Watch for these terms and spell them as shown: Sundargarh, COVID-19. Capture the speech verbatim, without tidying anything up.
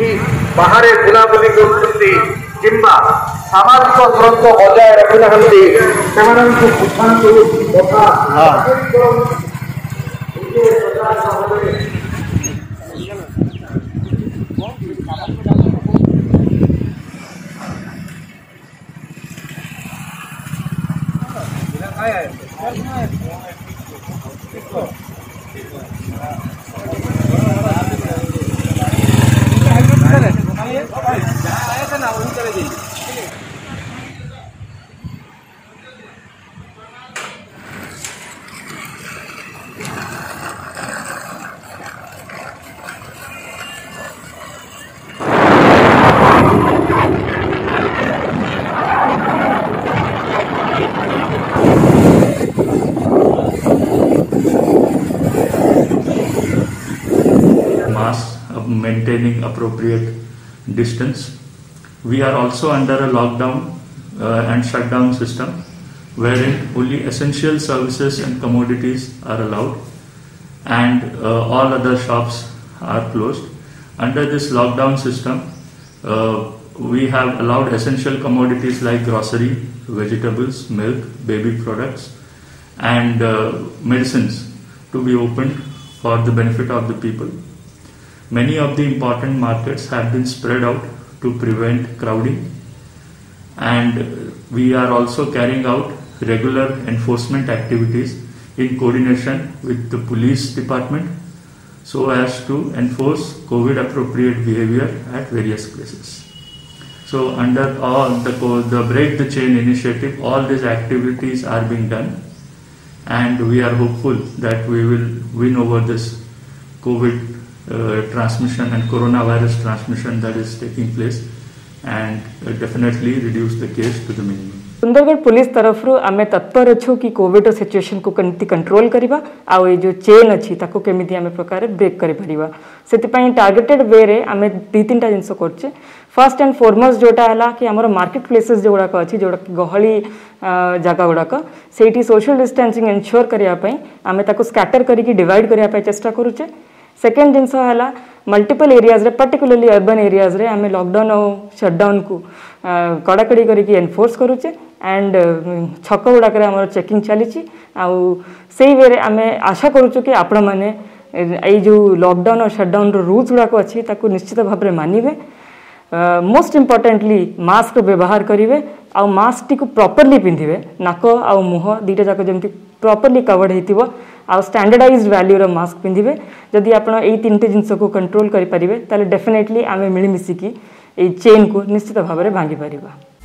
ही बाहर बुलाबुली करुँगी किंबा सामाजिक दूरत्व बजाय रखुनाहांती सेमानंकु बुझातु तथा maintaining appropriate distance. We are also under a lockdown uh, and shutdown system, wherein only essential services and commodities are allowed, and uh, all other shops are closed. Under this lockdown system, uh, we have allowed essential commodities like grocery, vegetables, milk, baby products, and uh, medicines to be opened for the benefit of the people. Many of the important markets have been spread out to prevent crowding, and we are also carrying out regular enforcement activities in coordination with the police department so as to enforce COVID appropriate behavior at various places. So under all the, the Break the Chain initiative, all these activities are being done, and we are hopeful that we will win over this COVID Uh, transmission and coronavirus transmission that is taking place, and uh, definitely reduce the case to the minimum. Sundargarh police तरफ रु आमे तत्पर अच्छो कि Covid situation को कमती control करिबा आ ए जो चेन अछि ताको केमिति आमे प्रकार ब्रेक करि परिबा सेति पई टार्गेटेड वे रे आमे दी तीनटा जिंसो करछे। फर्स्ट एंड फॉरमोस्ट जोटा हैला कि हमर मार्केट प्लेसेस जोडा का अछि जोडा गहली जगह गुडा का सेठी सोशल डिस्टेंसिंग एंश्योर करिया पई आमे ताको स्कैटर करि कि डिवाइड करिया पई चेष्टा करूछे। सेकेंड जिनस है मल्टीपल एरियाज रे पर्टिकुलरली अर्बन एरियाज रे आमे लॉकडाउन और शटडाउन को कड़ाकड़ी करके एनफोर्स करूचे एंड छक गुड़ाक आम चेकिंग चली वे आम आशा करूचु कि आपण मैंने जो लॉकडाउन और शटडाउन रूल्स गुड़ाक अच्छी निश्चित भाव में मानवे। मोस्ट इम्पोर्टेंटली मास्क व्यवहार करेंगे आ मास्क टी प्रॉपर्ली पिंधे नाक आ मुह दीटा जाक जमी प्रॉपर्ली कवर्ड होती आउ स्टैंडर्डाइज्ड वैल्यूर मास्क पिंधे। जदि आप तीन टी जिनस को कंट्रोल करेंगे डेफिनेटली आम मिलमिशिकी चेन को निश्चित भाव में भांगी पार।